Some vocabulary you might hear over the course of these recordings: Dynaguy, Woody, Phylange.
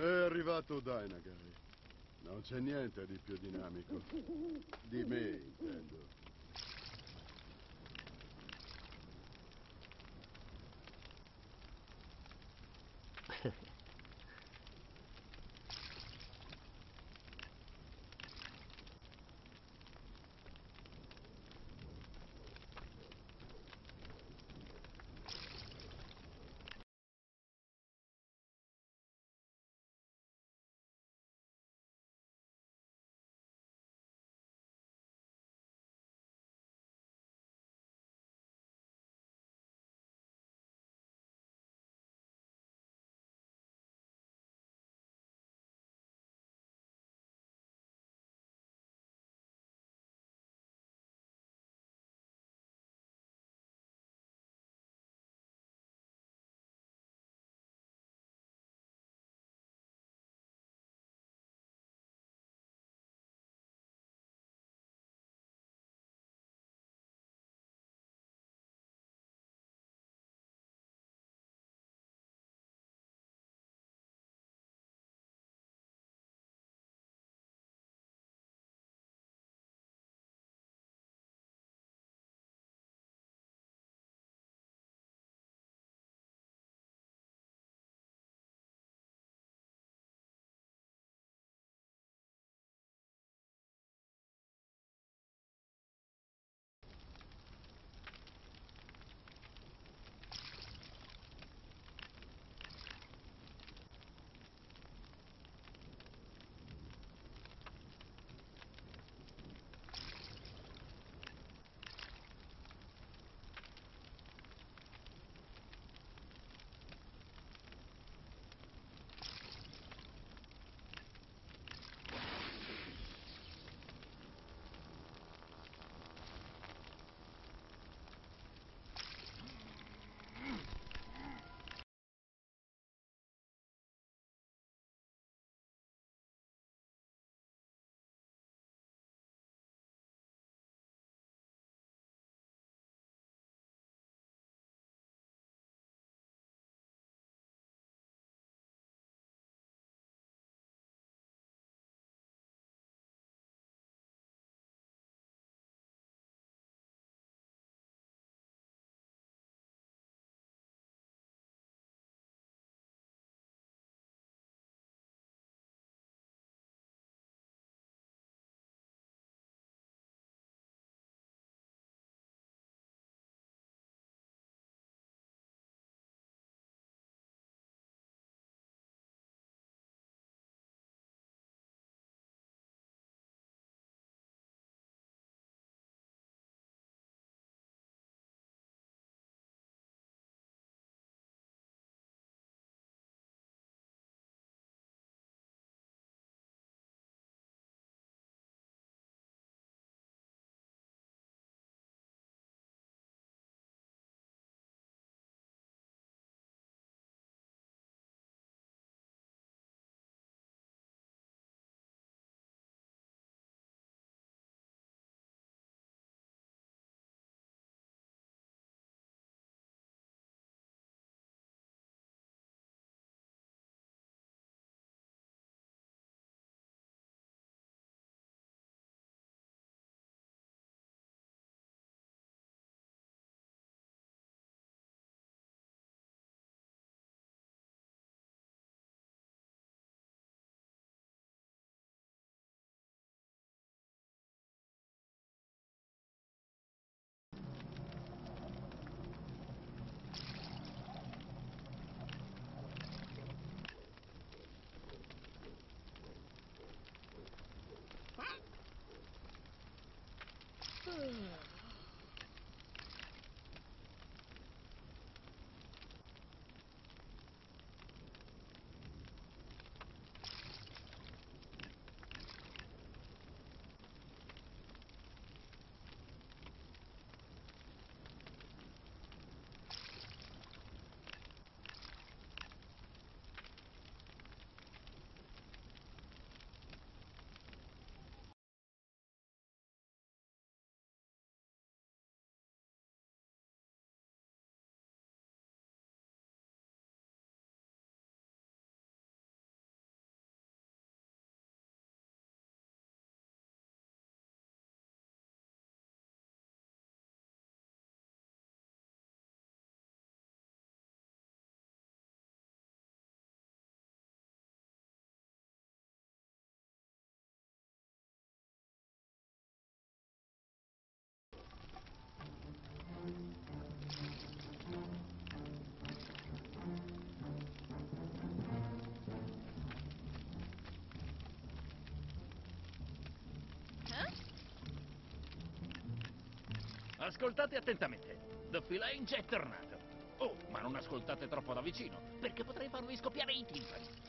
È arrivato Dynaguy. Non c'è niente di più dinamico. Di me, intendo. Ascoltate attentamente, The Phylange è tornato. Oh, ma non ascoltate troppo da vicino, perché potrei farvi scoppiare i timpani.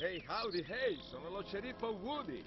Hey, howdy, hey, sono lo sceriffo Woody.